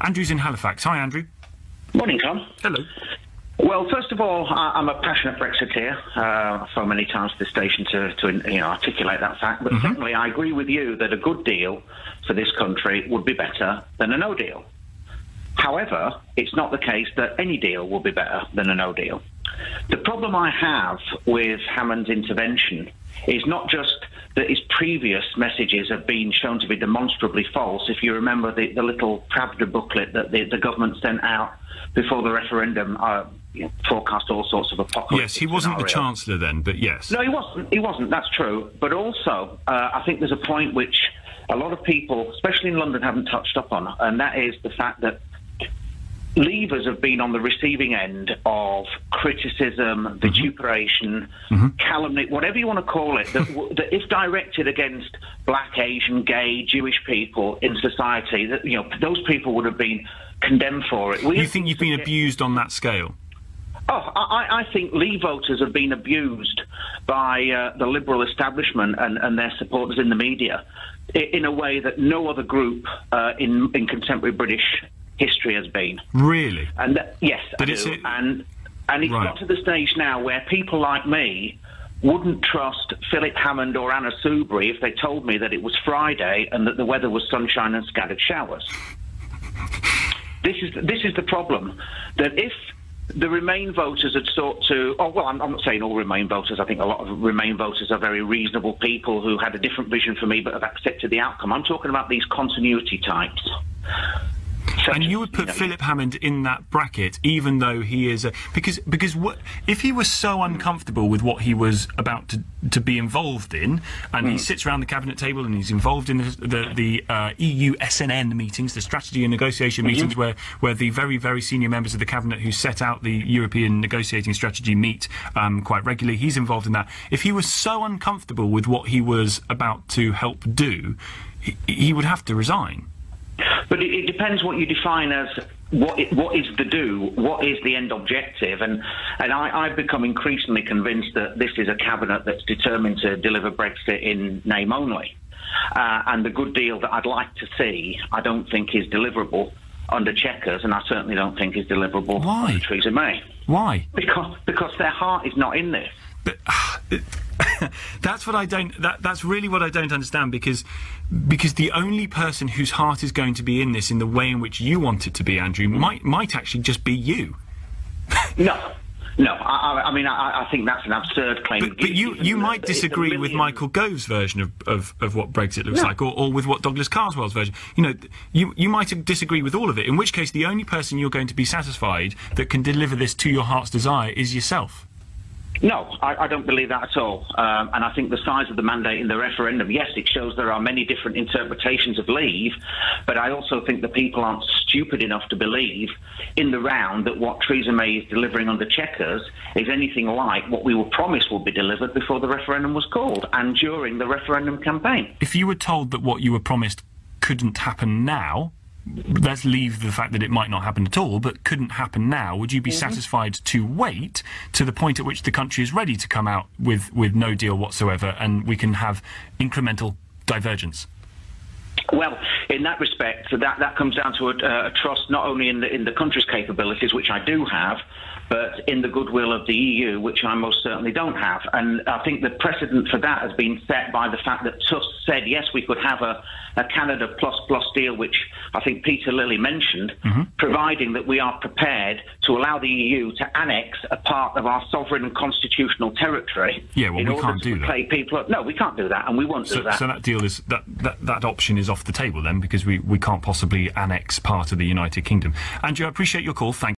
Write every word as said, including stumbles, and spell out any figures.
Andrew's in Halifax. Hi, Andrew. Morning, Tom. Hello. Well, first of all, I, I'm a passionate Brexiteer. Uh, so many times to the station to, to you know, articulate that fact. But mm-hmm. Secondly, I agree with you that a good deal for this country would be better than a no deal. However, it's not the case that any deal will be better than a no deal. The problem I have with Hammond's intervention is not just that his previous messages have been shown to be demonstrably false. If you remember the, the little Pravda booklet that the, the government sent out before the referendum, uh, you know, forecast all sorts of apocalypse. Yes, he wasn't scenario. The Chancellor then, but yes. No, he wasn't. He wasn't, that's true. But also, uh, I think there's a point which a lot of people, especially in London, haven't touched up on, and that is the fact that Leavers have been on the receiving end of criticism, vituperation, mm-hmm. calumny, whatever you want to call it, that, that if directed against black, Asian, gay, Jewish people in society, that, you know, those people would have been condemned for it. We you think you've been get... abused on that scale? Oh, I, I think Leave voters have been abused by uh, the Liberal establishment and, and their supporters in the media in a way that no other group uh, in, in contemporary British history has been. Really? And th yes, but I do. It... And, and it's right. got to the stage now where people like me wouldn't trust Philip Hammond or Anna Soubry if they told me that it was Friday and that the weather was sunshine and scattered showers. This is, this is the problem, that if the Remain voters had sought to... Oh, well, I'm, I'm not saying all Remain voters. I think a lot of Remain voters are very reasonable people who had a different vision for me but have accepted the outcome. I'm talking about these continuity types. Such and you would put you know, Philip Hammond in that bracket, even though he is a because because what if he was so uncomfortable with what he was about to to be involved in, and mm. he sits around the cabinet table and he's involved in the the, the uh, E U S N N meetings, the strategy and negotiation mm-hmm. meetings, where where the very very senior members of the cabinet who set out the European negotiating strategy meet um, quite regularly. He's involved in that. If he was so uncomfortable with what he was about to help do, he, he would have to resign. But it, it depends what you define as what it, what is the do, what is the end objective, and and I, I've become increasingly convinced that this is a cabinet that's determined to deliver Brexit in name only, uh, and the good deal that I'd like to see, I don't think is deliverable under Chequers, and I certainly don't think is deliverable Why? under Theresa May. Why? Because because their heart is not in this. But uh, it, that's what I don't. That, that's really what I don't understand, because because the only person whose heart is going to be in this in the way in which you want it to be, Andrew, might might actually just be you. No, no. I, I mean, I, I think that's an absurd claim. But, but you you might disagree with Michael Gove's version of, of, of what Brexit looks no. like, or, or with what Douglas Carswell's version. You know, you you might disagree with all of it. In which case, the only person you're going to be satisfied that can deliver this to your heart's desire is yourself. No, I, I don't believe that at all. Um, and I think the size of the mandate in the referendum, yes, it shows there are many different interpretations of leave, but I also think the people aren't stupid enough to believe in the round that what Theresa May is delivering under Chequers is anything like what we were promised would be delivered before the referendum was called and during the referendum campaign. If you were told that what you were promised couldn't happen now, let's leave the fact that it might not happen at all, but couldn't happen now, would you be mm-hmm. satisfied to wait to the point at which the country is ready to come out with, with no deal whatsoever and we can have incremental divergence? Well, in that respect, that, that comes down to a, a trust not only in the, in the country's capabilities, which I do have, but in the goodwill of the E U, which I most certainly don't have. And I think the precedent for that has been set by the fact that Tusk said, yes, we could have a, a Canada plus plus deal, which I think Peter Lilly mentioned, mm-hmm. providing that we are prepared to allow the E U to annex a part of our sovereign constitutional territory. Yeah, well, we can't do that. People no, we can't do that, and we won't so, do that. So that deal is, that, that, that option is off the table then, because we, we can't possibly annex part of the United Kingdom. Andrew, I appreciate your call. Thank